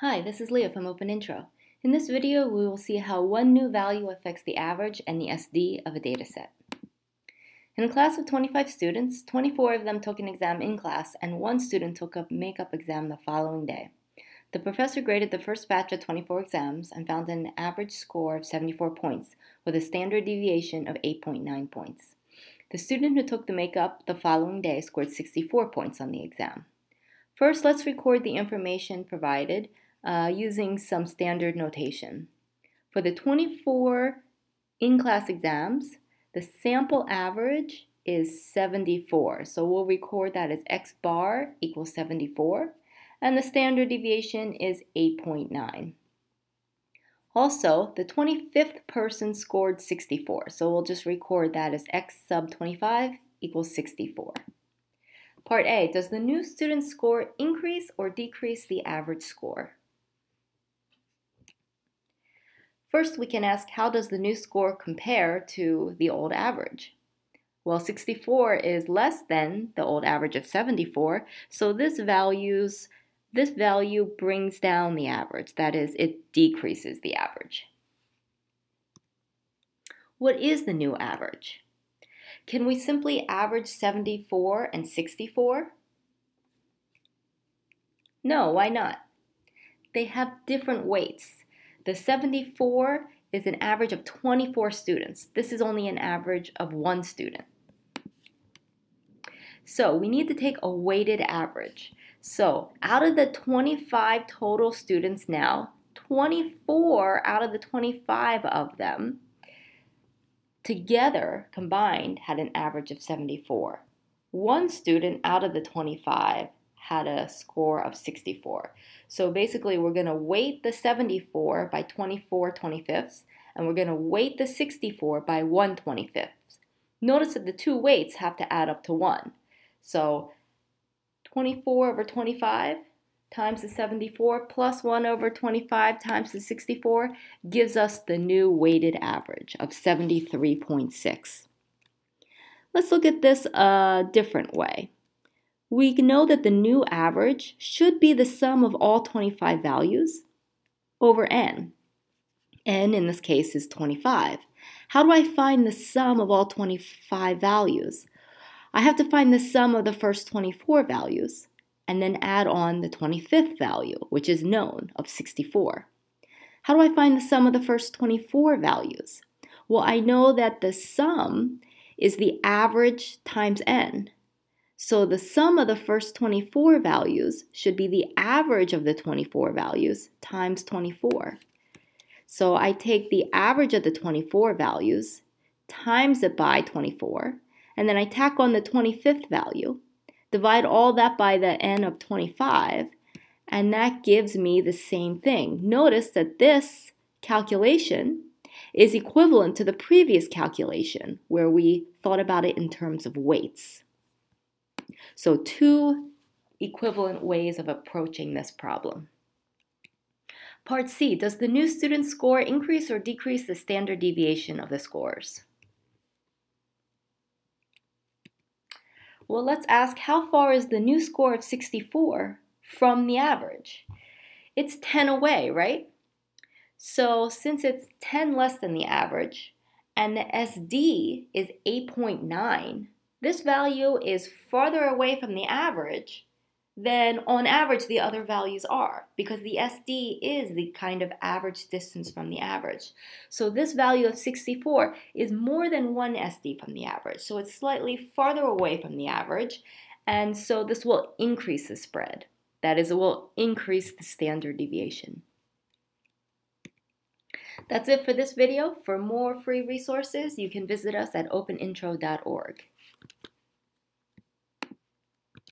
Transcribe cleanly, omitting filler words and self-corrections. Hi, this is Leah from Open Intro. In this video, we will see how one new value affects the average and the SD of a dataset. In a class of 25 students, 24 of them took an exam in class and one student took a makeup exam the following day. The professor graded the first batch of 24 exams and found an average score of 74 points with a standard deviation of 8.9 points. The student who took the makeup the following day scored 64 points on the exam. First, let's record the information provided using some standard notation. For the 24 in-class exams, the sample average is 74. So we'll record that as x bar equals 74, and the standard deviation is 8.9. Also, the 25th person scored 64. So we'll just record that as x sub 25 equals 64. Part A, does the new student score increase or decrease the average score? First, we can ask, how does the new score compare to the old average? Well, 64 is less than the old average of 74, so this value brings down the average. That is, it decreases the average. What is the new average? Can we simply average 74 and 64? No, why not? They have different weights. The 74 is an average of 24 students. This is only an average of one student. So we need to take a weighted average. So out of the 25 total students now, 24 out of the 25 of them together combined had an average of 74. One student out of the 25 had a score of 64. So basically we're going to weight the 74 by 24/25, and we're going to weight the 64 by 1/25. Notice that the two weights have to add up to 1. So 24 over 25 times the 74 plus 1 over 25 times the 64 gives us the new weighted average of 73.6. Let's look at this a different way. We know that the new average should be the sum of all 25 values over n. n in this case is 25. How do I find the sum of all 25 values? I have to find the sum of the first 24 values and then add on the 25th value, which is known, of 64. How do I find the sum of the first 24 values? Well, I know that the sum is the average times n. So the sum of the first 24 values should be the average of the 24 values times 24. So I take the average of the 24 values, times it by 24, and then I tack on the 25th value, divide all that by the n of 25, and that gives me the same thing. Notice that this calculation is equivalent to the previous calculation where we thought about it in terms of weights. So two equivalent ways of approaching this problem. Part C, does the new student score increase or decrease the standard deviation of the scores? Well, let's ask, how far is the new score of 64 from the average? It's 10 away, right? So since it's 10 less than the average, and the SD is 8.9, this value is farther away from the average than on average the other values are, because the SD is the kind of average distance from the average. So this value of 64 is more than one SD from the average, so it's slightly farther away from the average, and so this will increase the spread. That is, it will increase the standard deviation. That's it for this video. For more free resources, you can visit us at openintro.org.